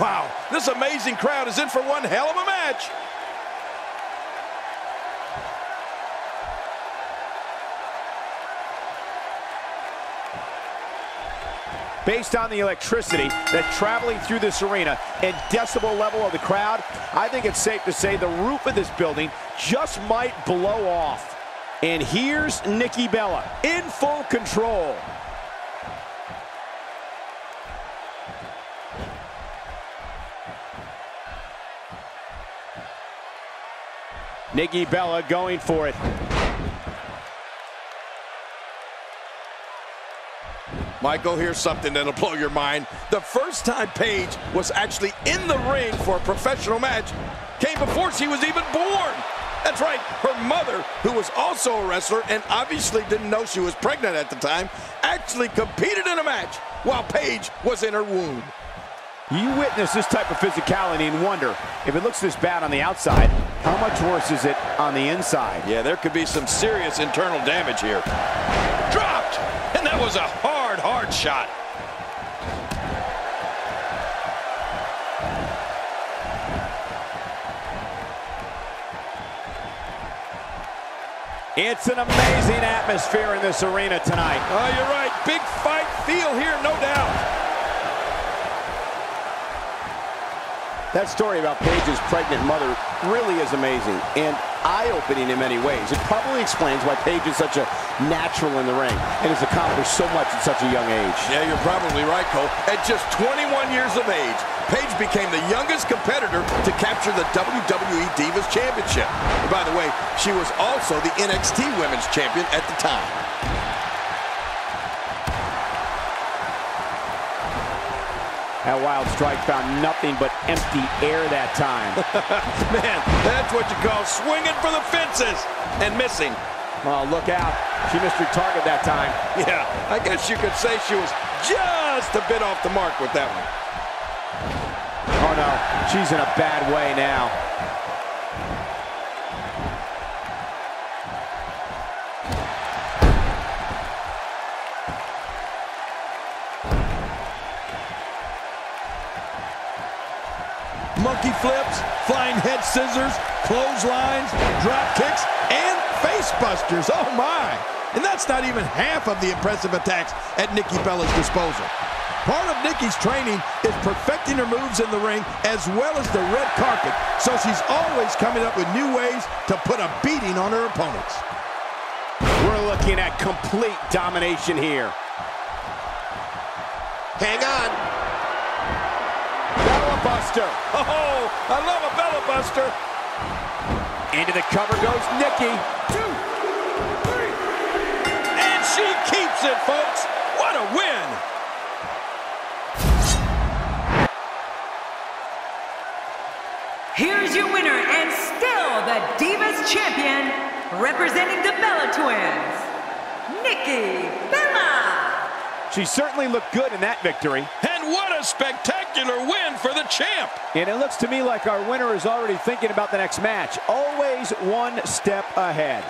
Wow, this amazing crowd is in for one hell of a match. Based on the electricity that's traveling through this arena and decibel level of the crowd, I think it's safe to say the roof of this building just might blow off. And here's Nikki Bella in full control. Nikki Bella going for it. Michael, here's something that'll blow your mind. The first time Paige was actually in the ring for a professional match came before she was even born. That's right, her mother, who was also a wrestler and obviously didn't know she was pregnant at the time, actually competed in a match while Paige was in her womb. You witness this type of physicality and wonder, if it looks this bad on the outside, how much worse is it on the inside? Yeah, there could be some serious internal damage here. Dropped! And that was a hard shot. It's an amazing atmosphere in this arena tonight. Oh, you're right. Big fight feel here, no doubt. That story about Paige's pregnant mother really is amazing and eye-opening in many ways. It probably explains why Paige is such a natural in the ring and has accomplished so much at such a young age. Yeah, you're probably right, Cole. At just 21 years of age, Paige became the youngest competitor to capture the WWE Divas Championship. And by the way, she was also the NXT Women's Champion at the time. That wild strike found nothing but empty air that time. Man, that's what you call swinging for the fences and missing. Oh, look out. She missed her target that time. Yeah, I guess you could say she was just a bit off the mark with that one. Oh, no. She's in a bad way now. Monkey flips, flying head scissors, clotheslines, drop kicks, and face busters. Oh, my. And that's not even half of the impressive attacks at Nikki Bella's disposal. Part of Nikki's training is perfecting her moves in the ring as well as the red carpet, so she's always coming up with new ways to put a beating on her opponents. We're looking at complete domination here. Hang on. Bella Buster. Oh, I love a Bella Buster. Into the cover goes Nikki. 2, 3. And she keeps it, folks. What a win. Here's your winner and still the Divas Champion, representing the Bella Twins, Nikki Bella. She certainly looked good in that victory. And what a spectacular win for the champ. And it looks to me like our winner is already thinking about the next match. Always one step ahead.